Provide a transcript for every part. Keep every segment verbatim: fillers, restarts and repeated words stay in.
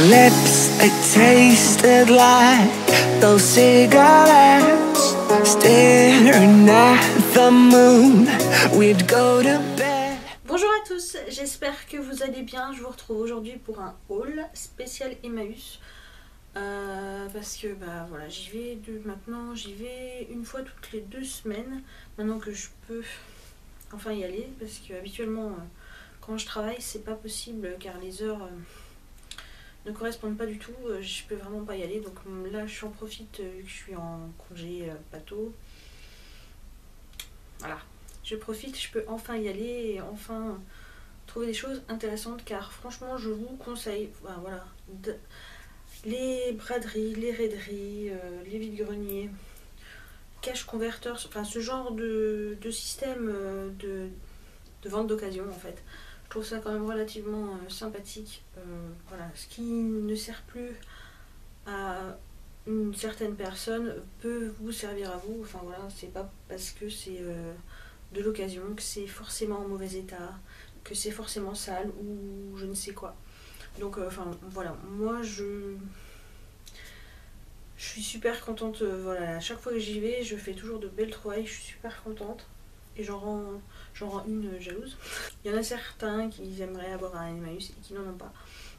lips, they tasted like those cigarettes, staring at the moon, we'd go to bed. Bonjour à tous, j'espère que vous allez bien. Je vous retrouve aujourd'hui pour un haul spécial Emmaüs. Euh, parce que bah voilà, j'y vais de, maintenant, j'y vais une fois toutes les deux semaines. Maintenant que je peux enfin y aller, parce que habituellement quand je travaille c'est pas possible car les heures ne correspondent pas du tout, je peux vraiment pas y aller. Donc là je en profite vu que je suis en congé bateau. Voilà, je profite, je peux enfin y aller et enfin trouver des choses intéressantes, car franchement je vous conseille, enfin, voilà, de, les braderies, les raideries, euh, les vides-greniers, cache converteurs, enfin ce genre de, de système de, de vente d'occasion en fait. Je trouve ça quand même relativement euh, sympathique, euh, voilà, ce qui ne sert plus à une certaine personne peut vous servir à vous, enfin voilà, c'est pas parce que c'est euh, de l'occasion que c'est forcément en mauvais état, que c'est forcément sale ou je ne sais quoi. Donc enfin euh, voilà, moi je... je suis super contente, euh, voilà, à chaque fois que j'y vais, je fais toujours de belles trouvailles, je suis super contente. Et j'en rends, j'en rends une euh, jalouse. Il y en a certains qui aimeraient avoir un Emmaüs et qui n'en ont pas.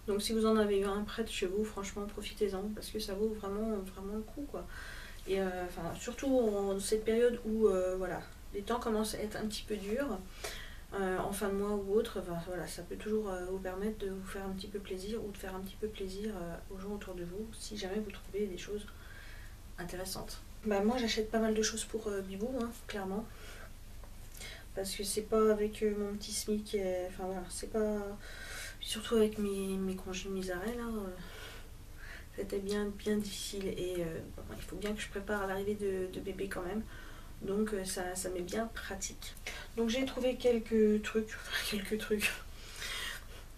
Donc si vous en avez eu un près de chez vous, franchement profitez-en, parce que ça vaut vraiment, vraiment le coup, quoi. Et euh, enfin, surtout en cette période où euh, voilà, les temps commencent à être un petit peu durs, euh, en fin de mois ou autre, ben, voilà, ça peut toujours euh, vous permettre de vous faire un petit peu plaisir ou de faire un petit peu plaisir euh, aux gens autour de vous, si jamais vous trouvez des choses intéressantes. Bah, moi j'achète pas mal de choses pour euh, Bibou, hein, clairement. Parce que c'est pas avec mon petit SMIC, et, enfin voilà, c'est pas... Surtout avec mes, mes congés de misaret, là, euh, c'était bien, bien difficile. Et euh, bon, il faut bien que je prépare l'arrivée de, de bébé quand même. Donc euh, ça, ça m'est bien pratique. Donc j'ai trouvé quelques trucs, enfin quelques trucs,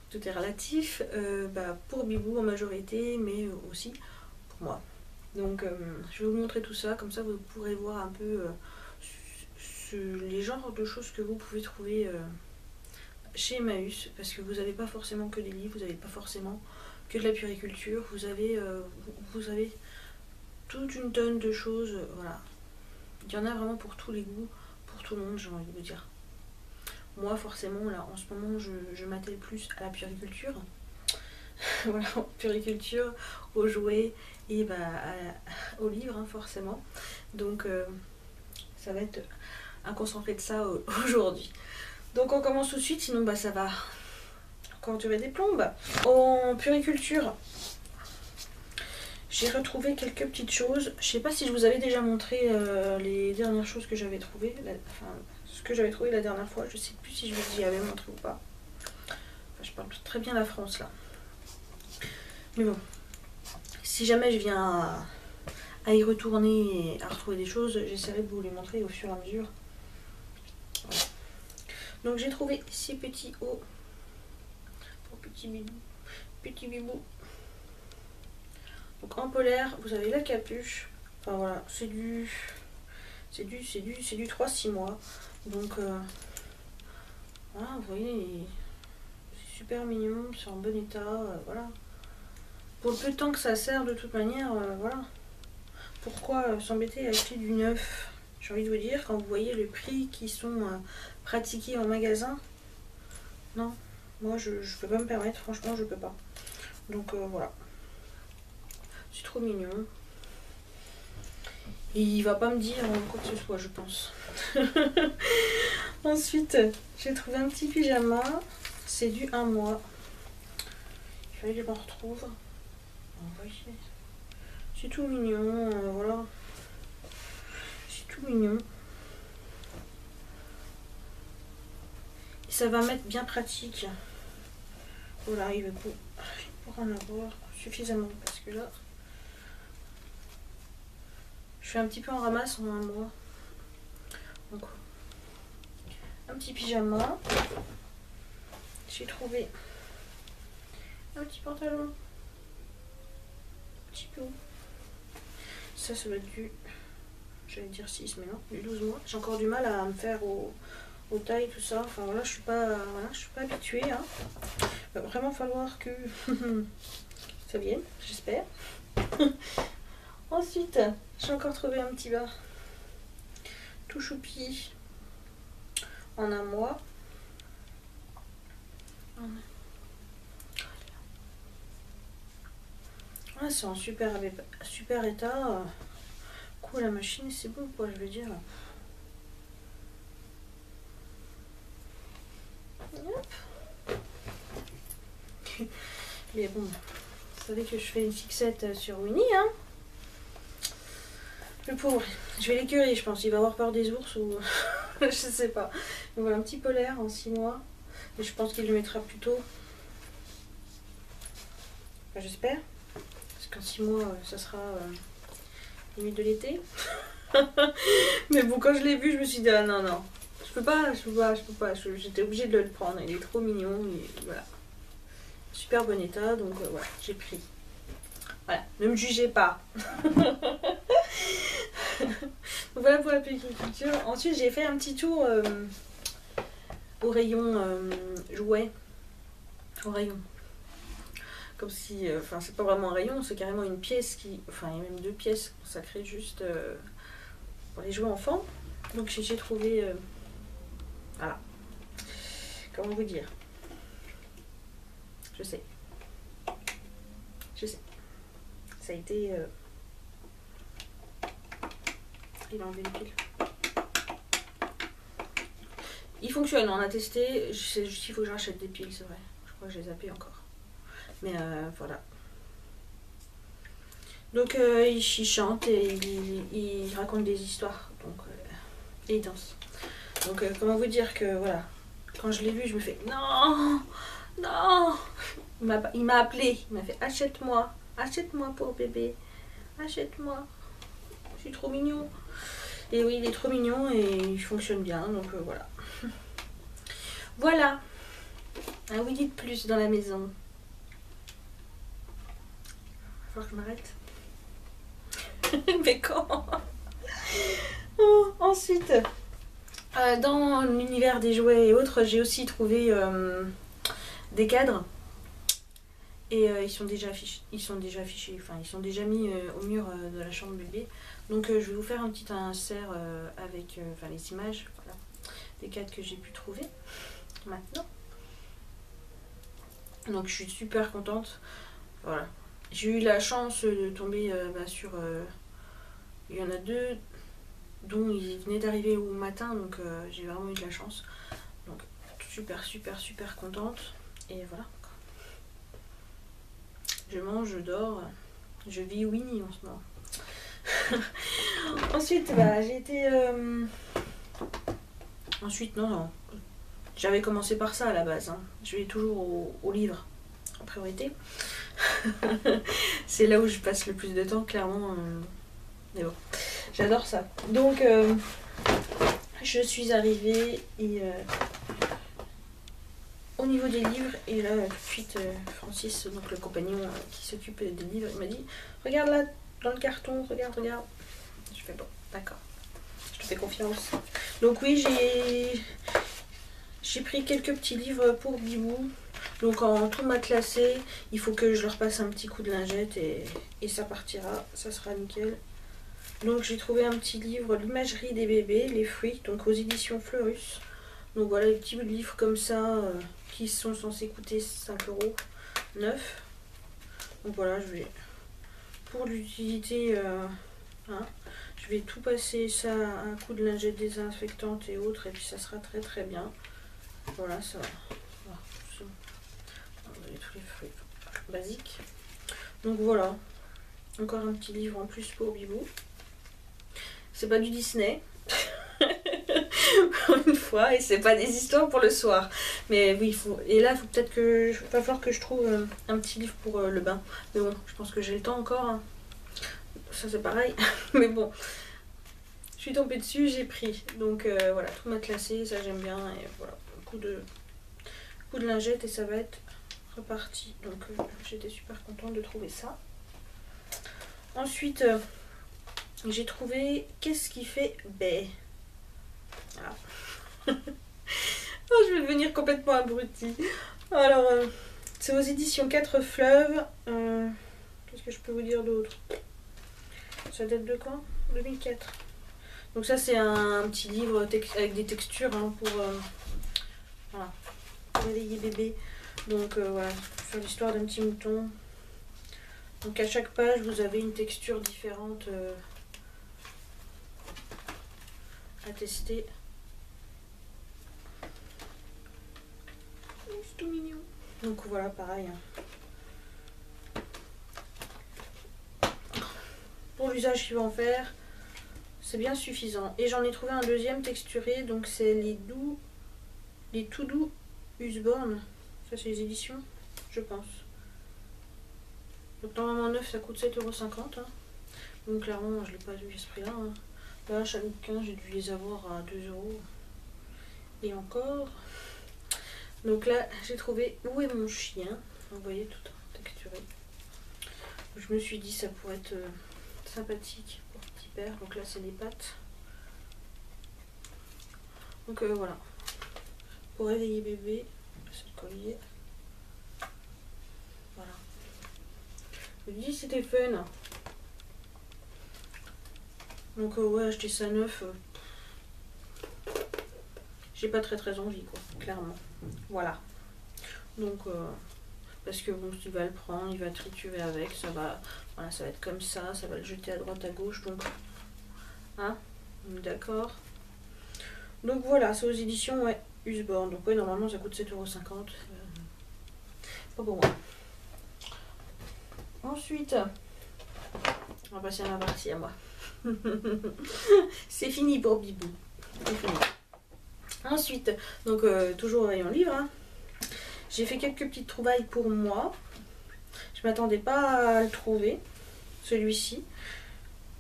tout est relatif, euh, bah, pour Bibou en majorité, mais aussi pour moi. Donc euh, je vais vous montrer tout ça, comme ça vous pourrez voir un peu... Euh, les genres de choses que vous pouvez trouver euh, chez Emmaüs, parce que vous n'avez pas forcément que des livres, vous n'avez pas forcément que de la puériculture, vous avez, euh, vous avez toute une tonne de choses, euh, voilà. Il y en a vraiment pour tous les goûts, pour tout le monde, j'ai envie de vous dire. Moi forcément, là, en ce moment, je, je m'attelle plus à la puériculture, voilà, puériculture, aux jouets et bah, à, aux livres, hein, forcément. Donc, euh, ça va être... un concentré de ça aujourd'hui. Donc on commence tout de suite, sinon bah ça va quand tu mets des plombes. En puériculture, j'ai retrouvé quelques petites choses. Je sais pas si je vous avais déjà montré euh, les dernières choses que j'avais trouvées, la, enfin ce que j'avais trouvé la dernière fois, je sais plus si je vous y avais montré ou pas. Enfin, je parle très bien la France là. Mais bon, si jamais je viens à, à y retourner et à retrouver des choses, j'essaierai de vous les montrer au fur et à mesure. Donc j'ai trouvé ces petits hauts pour petit bibou, petit bibou. Donc en polaire, vous avez la capuche. Enfin voilà, c'est du, c'est du, c'est du, c'est du trois six mois. Donc euh, voilà, vous voyez, c'est super mignon, c'est en bon état, euh, voilà. Pour le peu de temps que ça sert, de toute manière, euh, voilà. Pourquoi euh, s'embêter à acheter du neuf? J'ai envie de vous dire, quand vous voyez le prix qui sont euh, pratiqués en magasin, non, moi je, je peux pas me permettre, franchement je peux pas. Donc euh, voilà, c'est trop mignon. Et il va pas me dire quoi que ce soit, je pense. Ensuite, j'ai trouvé un petit pyjama, c'est du un mois. Il fallait que je m'en retrouve. C'est tout mignon, euh, voilà. Mignon et ça va mettre bien pratique. Voilà, il va pour, pour en avoir suffisamment, parce que là je suis un petit peu en ramasse en un mois. Donc un petit pyjama, j'ai trouvé un petit pantalon un petit peu, ça ça va être du... j'allais dire six, mais non, du douze mois. J'ai encore du mal à me faire aux, aux tailles, tout ça. Enfin voilà, je suis pas, voilà, je suis pas habituée. Hein. Il va vraiment falloir que ça vienne, j'espère. Ensuite, j'ai encore trouvé un petit bar tout choupi en un mois. Ouais, c'est en super, super état. Cool, la machine, c'est bon quoi, je veux dire. Yep. Mais bon, vous savez que je fais une fixette sur Winnie, hein. Le pauvre, je vais l'écurer, je pense. Il va avoir peur des ours ou... je sais pas. Donc voilà, un petit polaire en six mois. Et je pense qu'il le mettra plus tôt. Enfin, j'espère. Parce qu'en six mois, ça sera euh, limite de l'été. Mais bon, quand je l'ai vu, je me suis dit, ah non, non. Je peux pas, je peux pas, je peux pas. J'étais obligée de le prendre. Il est trop mignon. Et voilà. Super bon état. Donc voilà, euh, ouais, j'ai pris. Voilà, ne me jugez pas. Donc voilà pour la puériculture. Ensuite, j'ai fait un petit tour euh, au rayon euh, jouets. Au rayon. Comme si... Enfin, euh, c'est pas vraiment un rayon, c'est carrément une pièce qui... Enfin, il y a même deux pièces consacrées juste euh, pour les jouets enfants. Donc j'ai trouvé... Euh, voilà. Comment vous dire? Je sais. Je sais. Ça a été... Euh, il a enlevé une pile. Il fonctionne, on a testé. C'est juste qu'il faut que je rachète des piles, c'est vrai. Je crois que je les ai zappées encore. Mais euh, voilà. Donc euh, il chante et il, il raconte des histoires. Donc, euh, et il danse. Donc euh, comment vous dire que voilà. Quand je l'ai vu, je me fais non, non. Il m'a appelé, il m'a fait achète-moi, achète-moi pour bébé, achète-moi. Je suis trop mignon. Et oui, il est trop mignon et il fonctionne bien, donc euh, voilà. Voilà. Un Winnie de plus dans la maison. Il va falloir que je m'arrête. Mais quand oh, ensuite, euh, dans l'univers des jouets et autres, j'ai aussi trouvé euh, des cadres. Et euh, ils sont déjà affichés, ils sont déjà affichés, enfin ils sont déjà mis euh, au mur euh, de la chambre bébé. Donc euh, je vais vous faire un petit insert euh, avec euh, enfin, les images, voilà, des cadres que j'ai pu trouver maintenant. Donc je suis super contente. Voilà. J'ai eu la chance de tomber euh, bah, sur... Euh, il y en a deux dont ils venaient d'arriver au matin, donc euh, j'ai vraiment eu de la chance. Donc super super super contente. Et voilà. Je mange, je dors, je vis Winnie en ce moment. Ensuite, bah, j'ai été... Euh... Ensuite, non, non. J'avais commencé par ça à la base. Hein. Je vais toujours au, au livre en priorité. C'est là où je passe le plus de temps, clairement. Euh... Mais bon, j'adore ça. Donc, euh, je suis arrivée et... Euh... Au niveau des livres, et là tout de suite Francis, donc le compagnon qui s'occupe des livres, il m'a dit regarde là dans le carton, regarde, regarde. Je fais bon, d'accord, je te fais confiance. Donc oui, j'ai j'ai pris quelques petits livres pour Bibou. Donc en tout m'a classé, il faut que je leur passe un petit coup de lingette et, et ça partira, ça sera nickel. Donc j'ai trouvé un petit livre, l'imagerie des bébés, les fruits, donc aux éditions Fleurus. Donc voilà les petits livres comme ça euh, qui sont censés coûter cinq euros neuf. Donc voilà, je vais pour l'utilité, euh, hein, je vais tout passer ça à un coup de lingette désinfectante et autres, et puis ça sera très très bien. Voilà, ça va. On a tous les fruits basiques. Donc voilà, encore un petit livre en plus pour Bibou. C'est pas du Disney. Une fois, et c'est pas des histoires pour le soir, mais oui, il faut. Et là, il faut peut-être que je va falloir que je trouve euh, un petit livre pour euh, le bain, mais bon, je pense que j'ai le temps encore. Hein. Ça, c'est pareil, mais bon, je suis tombée dessus, j'ai pris donc euh, voilà, tout m'a classé. Ça, j'aime bien, et voilà, coup de coup de lingette, et ça va être reparti. Donc, euh, j'étais super contente de trouver ça. Ensuite, euh, j'ai trouvé qu'est-ce qui fait baie. Ah. Oh, je vais devenir complètement abrutie. Alors, euh, c'est aux éditions quatre fleuves. Euh, Qu'est-ce que je peux vous dire d'autre? Ça date de quand? deux mille quatre. Donc ça c'est un, un petit livre avec des textures hein, pour euh, voilà, réveiller bébé. Donc euh, voilà, sur l'histoire d'un petit mouton. Donc à chaque page vous avez une texture différente euh, à tester. Oh, c'est tout mignon. Donc voilà, pareil. Pour l'usage qu'ils vont en faire, c'est bien suffisant. Et j'en ai trouvé un deuxième texturé, donc c'est les doux, les tout doux Usborne. Ça c'est les éditions, je pense. Donc normalement neuf ça coûte sept euros cinquante. Hein. Donc clairement je l'ai pas vu à ce prix là. Hein. Là chacun j'ai dû les avoir à deux euros. Et encore. Donc là j'ai trouvé Où est mon chien. Vous voyez tout texturé. Je me suis dit ça pourrait être euh, sympathique pour petit père. Donc là c'est des pattes. Donc euh, voilà. Pour réveiller bébé, c'est le collier. Voilà. Je me dis c'était fun. Donc euh, ouais, acheter ça neuf. Euh, J'ai pas très très envie quoi, clairement. Voilà. Donc euh, parce que bon, tu vas le prendre, il va triturer avec, ça va. Voilà, ça va être comme ça, ça va le jeter à droite, à gauche. Donc. Hein? D'accord. Donc voilà, c'est aux éditions ouais, Usborne. Donc ouais, normalement ça coûte sept euros cinquante. Pas pour moi. Ensuite, on va passer à ma partie à moi. C'est fini pour Bibou. C'est fini. Ensuite, donc euh, toujours au rayon livre, hein, j'ai fait quelques petites trouvailles pour moi. Je ne m'attendais pas à le trouver, celui-ci.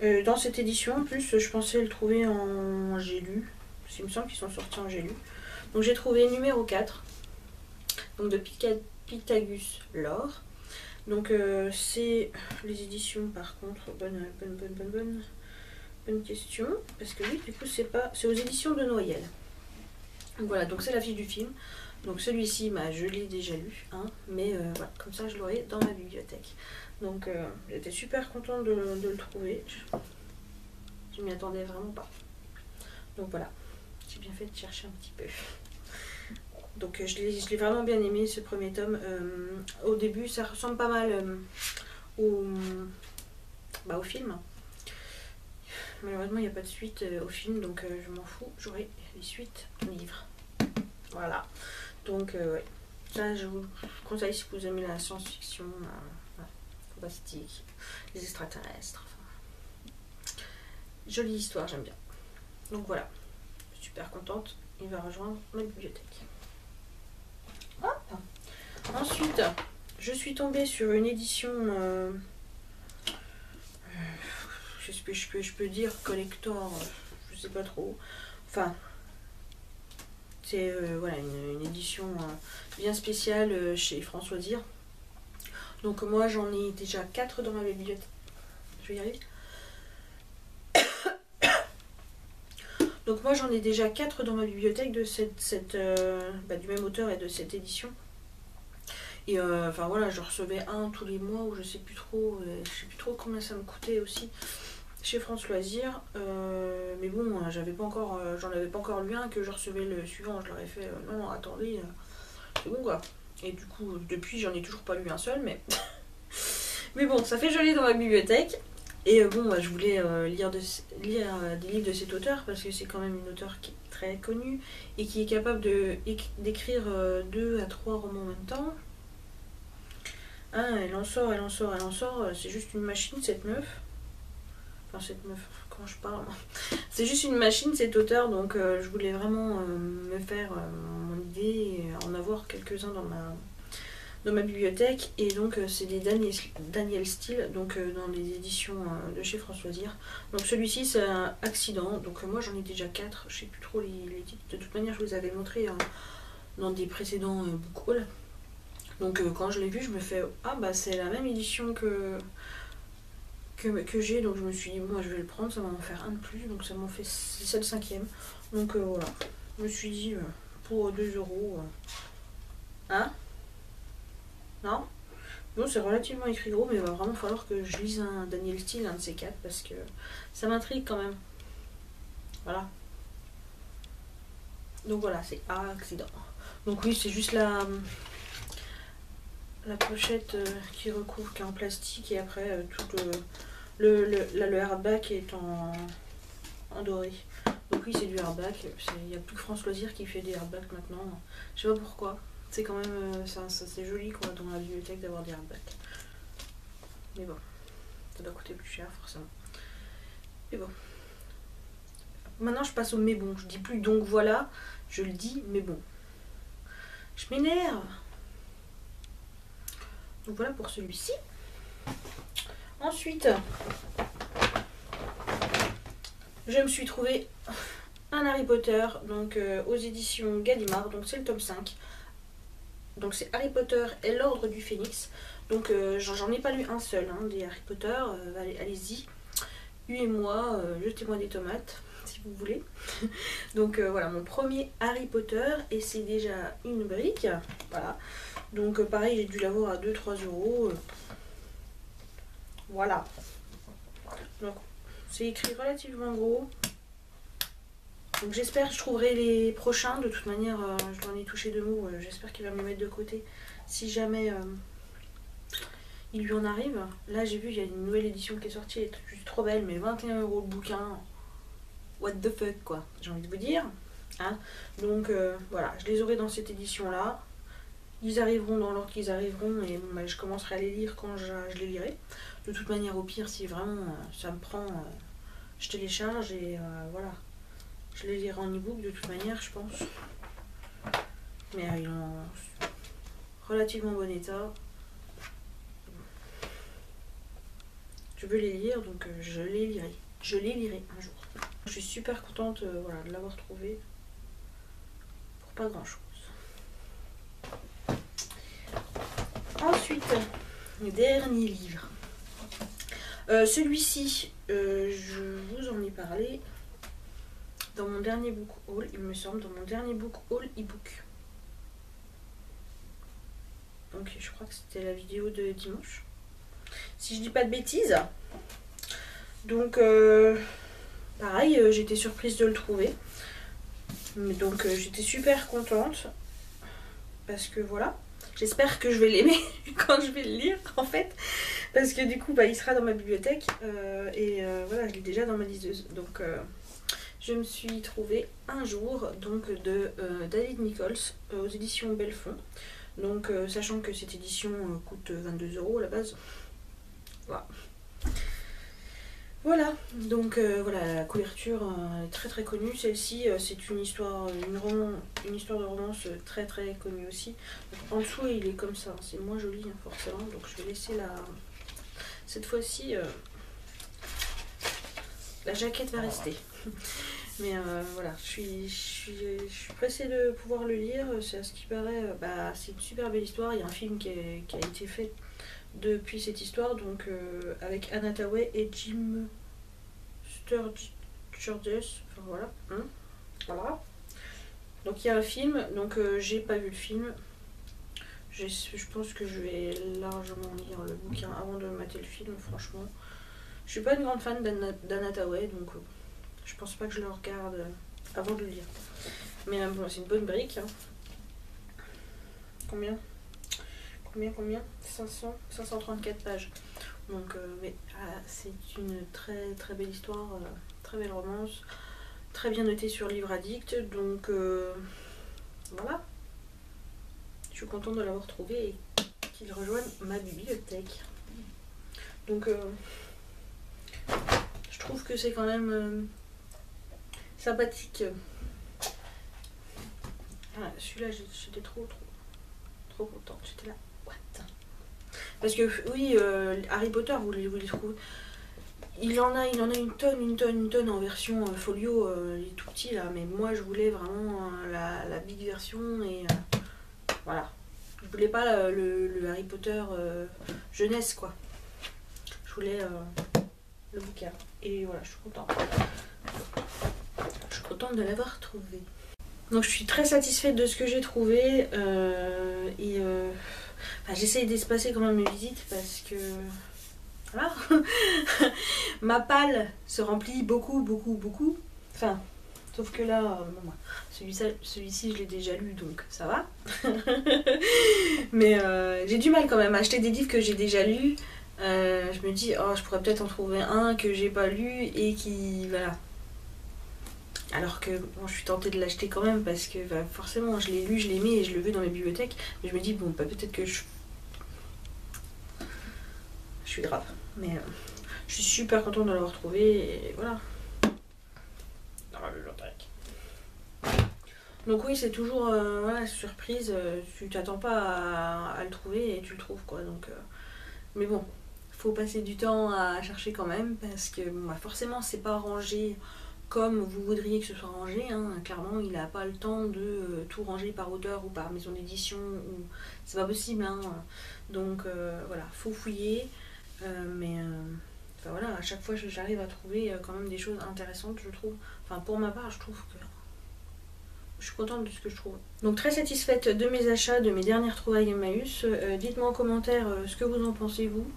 Euh, dans cette édition, en plus, je pensais le trouver en Gélu. Parce qu'il me semble qu'ils sont sortis en Gélu. Donc j'ai trouvé numéro quatre, donc de Pythagus Lore. Donc euh, c'est les éditions par contre, bonne, bonne, bonne, bonne, bonne, bonne question, parce que oui, du coup c'est pas, c'est aux éditions de Noël. Donc voilà, donc c'est la fiche du film, donc celui-ci, bah, je l'ai déjà lu, hein, mais euh, voilà, comme ça je l'aurai dans ma bibliothèque. Donc euh, j'étais super contente de, de le trouver, je, je m'y attendais vraiment pas. Donc voilà, j'ai bien fait de chercher un petit peu. Donc je l'ai vraiment bien aimé ce premier tome. Euh, au début ça ressemble pas mal euh, au, bah, au film. Malheureusement il n'y a pas de suite euh, au film donc euh, je m'en fous. J'aurai les suites au livre. Voilà. Donc euh, ouais. Ça je vous conseille si vous aimez la science-fiction, la fantastique, les extraterrestres. Enfin. Jolie histoire, j'aime bien. Donc voilà. Super contente. Il va rejoindre ma bibliothèque. Hop. Ensuite, je suis tombée sur une édition, euh, euh, je sais pas, je peux, je peux dire collector, je sais pas trop. Enfin, c'est euh, voilà une, une édition euh, bien spéciale euh, chez France Loisirs. Donc moi, j'en ai déjà quatre dans ma bibliothèque. Je vais y arriver. Donc moi j'en ai déjà quatre dans ma bibliothèque de cette, cette euh, bah, du même auteur et de cette édition. Et euh, enfin voilà, je recevais un tous les mois ou je sais plus trop, euh, je sais plus trop combien ça me coûtait aussi chez France Loisirs. Euh, mais bon, j'avais pas encore, euh, j'en avais pas encore lu un que je recevais le suivant. Je leur ai fait euh, non attendez, euh, c'est bon quoi. Et du coup depuis j'en ai toujours pas lu un seul, mais mais bon ça fait joli dans ma bibliothèque. Et bon, bah, je voulais euh, lire, de, lire euh, des livres de cet auteur parce que c'est quand même une auteure qui est très connue et qui est capable de d'écrire euh, deux à trois romans en même temps. Hein, elle en sort, elle en sort, elle en sort. C'est juste une machine, cette meuf. Enfin, cette meuf, quand je parle. C'est juste une machine, cet auteur. Donc, euh, je voulais vraiment euh, me faire euh, mon idée et en avoir quelques-uns dans ma... dans ma bibliothèque, et donc euh, c'est des Daniel, Daniel Steele, donc euh, dans les éditions euh, de chez France Loisirs. Donc celui-ci c'est un accident, donc euh, moi j'en ai déjà quatre, je sais plus trop les, les titres, de toute manière je vous les avais montrés euh, dans des précédents euh, book hauls. Donc euh, quand je l'ai vu je me fais ah bah c'est la même édition que que, que j'ai, donc je me suis dit moi je vais le prendre, ça va m'en faire un de plus, donc ça m'en fait, c'est ça le cinquième. Donc euh, voilà, je me suis dit euh, pour deux euros, hein. Non, Non, c'est relativement écrit gros, mais il va vraiment falloir que je lise un Daniel Steele, un de ces quatre, parce que ça m'intrigue quand même. Voilà. Donc voilà, c'est accident. Donc oui, c'est juste la, la pochette qui recouvre, qui est en plastique, et après tout le, le, le, là, le hardback est en, en doré. Donc oui, c'est du hardback. Il n'y a plus que France Loisirs qui fait des hardbacks maintenant. Je sais pas pourquoi. C'est quand même, ça, ça, c'est joli quoi, dans la bibliothèque d'avoir des hardbacks. Mais bon, ça doit coûter plus cher forcément. Mais bon. Maintenant je passe au mais bon. Je dis plus donc voilà, je le dis mais bon. Je m'énerve. Donc voilà pour celui-ci. Ensuite, je me suis trouvé un Harry Potter, donc euh, aux éditions Gallimard, donc c'est le tome cinq. Donc c'est Harry Potter et l'Ordre du Phénix. Donc euh, j'en ai pas lu un seul hein, des Harry Potter. Euh, Allez-y, huez-moi, euh, jetez-moi des tomates si vous voulez. Donc euh, voilà mon premier Harry Potter et c'est déjà une brique. Voilà. Donc euh, pareil, j'ai dû l'avoir à deux trois euros. Voilà. Donc c'est écrit relativement gros. Donc j'espère que je trouverai les prochains, de toute manière euh, je dois en y toucher deux mots, euh, j'espère qu'il va me les mettre de côté si jamais euh, il lui en arrive. Là j'ai vu il y a une nouvelle édition qui est sortie, elle est juste trop belle, mais vingt et un euros le bouquin, what the fuck quoi, j'ai envie de vous dire. Hein, donc euh, voilà, je les aurai dans cette édition là, ils arriveront dans l'ordre qu'ils arriveront et bah, je commencerai à les lire quand je, je les lirai. De toute manière au pire si vraiment euh, ça me prend, euh, je télécharge et euh, voilà. Je les lirai en e-book de toute manière, je pense. Mais ils sont en relativement bon état. Je veux les lire, donc je les lirai. Je les lirai un jour. Je suis super contente euh, voilà, de l'avoir trouvé. Pour pas grand-chose. Ensuite, le dernier livre. Euh, Celui-ci, euh, je vous en ai parlé. Dans mon dernier book haul, il me semble, dans mon dernier book haul e-book. Donc je crois que c'était la vidéo de dimanche. Si je dis pas de bêtises. Donc euh, pareil, euh, j'étais surprise de le trouver. Mais donc euh, j'étais super contente. Parce que voilà. J'espère que je vais l'aimer quand je vais le lire en fait. Parce que du coup, bah, il sera dans ma bibliothèque. Euh, et euh, voilà, je l'ai déjà dans ma liseuse. Donc... Euh, je me suis trouvée un jour donc de euh, David Nichols euh, aux éditions Bellefond. Donc euh, sachant que cette édition euh, coûte vingt-deux euros à la base. Voilà. Voilà. Donc euh, voilà, la couverture euh, est très très connue. Celle-ci, euh, c'est une histoire, une, roman, une histoire de romance euh, très très connue aussi. Donc, en dessous, il est comme ça. C'est moins joli hein, forcément. Donc je vais laisser la. Cette fois-ci, euh... la jaquette va rester. Mais euh, voilà, je suis, je, suis, je suis pressée de pouvoir le lire. C'est à ce qui paraît, bah, c'est une super belle histoire. Il y a un film qui, est, qui a été fait depuis cette histoire, donc euh, avec Anne Hathaway et Jim Sturges. Enfin voilà. Hein, voilà. Donc il y a un film. Donc euh, j'ai pas vu le film. Je, je pense que je vais largement lire le bouquin avant de mater le film. Franchement, je suis pas une grande fan d'Anne Hathaway, donc. Euh, Je pense pas que je le regarde avant de le lire. Mais bon, c'est une bonne brique. Hein. Combien Combien Combien cinq cents cinq cent trente-quatre pages. Donc, euh, mais ah, c'est une très très belle histoire, euh, très belle romance, très bien notée sur Livre Addict. Donc euh, voilà. Je suis contente de l'avoir trouvé et qu'il rejoigne ma bibliothèque. Donc, euh, je trouve que c'est quand même. Euh, sympathique. Ah, celui-là, j'étais trop, trop, trop contente. J'étais là, what? Parce que, oui, euh, Harry Potter, vous les, vous les trouvez. Il en a, il en a une tonne, une tonne, une tonne en version euh, folio, euh, les tout petits, là. Mais moi, je voulais vraiment euh, la, la big version et euh, voilà. Je voulais pas euh, le, le Harry Potter euh, jeunesse, quoi. Je voulais euh, le bouquin. Et voilà, je suis contente. Je suis contente de l'avoir trouvé. Donc je suis très satisfaite de ce que j'ai trouvé. Euh, et euh, Enfin, j'essaye d'espacer quand même mes visites parce que... Voilà. Ma palle se remplit beaucoup, beaucoup, beaucoup. Enfin, sauf que là, bon, celui-ci, celui-ci, je l'ai déjà lu, donc ça va. Mais euh, j'ai du mal quand même à acheter des livres que j'ai déjà lus. Euh, je me dis, oh, je pourrais peut-être en trouver un que j'ai pas lu et qui... Voilà. Alors que bon, je suis tentée de l'acheter quand même parce que bah, forcément je l'ai lu, je l'ai mis et je le veux dans mes bibliothèques. Mais je me dis, bon, bah, peut-être que je... Je suis grave. Mais euh, je suis super contente de l'avoir trouvé et voilà. Dans ma bibliothèque. Donc oui, c'est toujours euh, voilà, surprise. Euh, tu t'attends pas à, à le trouver et tu le trouves quoi. Donc, euh... Mais bon, faut passer du temps à chercher quand même parce que bon, bah, forcément c'est pas rangé comme vous voudriez que ce soit rangé, hein. Clairement il n'a pas le temps de euh, tout ranger par auteur ou par maison d'édition, ou... c'est pas possible, hein. Donc euh, voilà, faut fouiller, euh, mais euh, enfin, voilà, à chaque fois j'arrive à trouver euh, quand même des choses intéressantes, je trouve, enfin pour ma part je trouve que je suis contente de ce que je trouve. Donc très satisfaite de mes achats, de mes dernières trouvailles Emmaüs, euh, dites-moi en commentaire euh, ce que vous en pensez vous,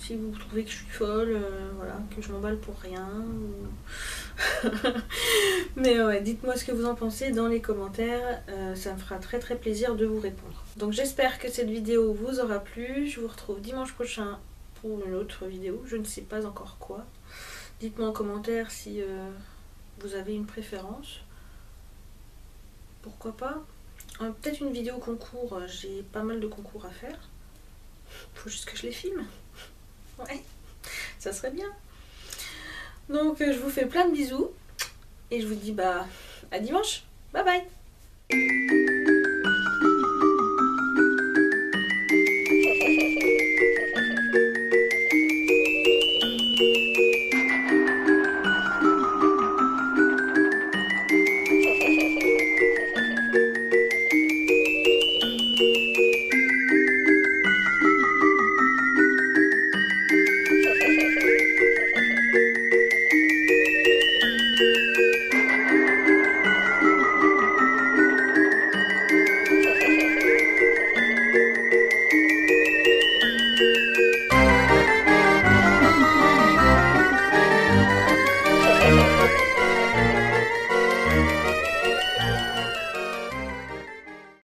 si vous trouvez que je suis folle, euh, voilà, que je m'emballe pour rien, ou... mais ouais, dites-moi ce que vous en pensez dans les commentaires, euh, ça me fera très très plaisir de vous répondre. Donc j'espère que cette vidéo vous aura plu, je vous retrouve dimanche prochain pour une autre vidéo, je ne sais pas encore quoi. Dites-moi en commentaire si euh, vous avez une préférence, pourquoi pas. Euh, peut-être une vidéo concours, j'ai pas mal de concours à faire, faut juste que je les filme, ouais, ça serait bien. Donc je vous fais plein de bisous et je vous dis bah à dimanche. Bye bye.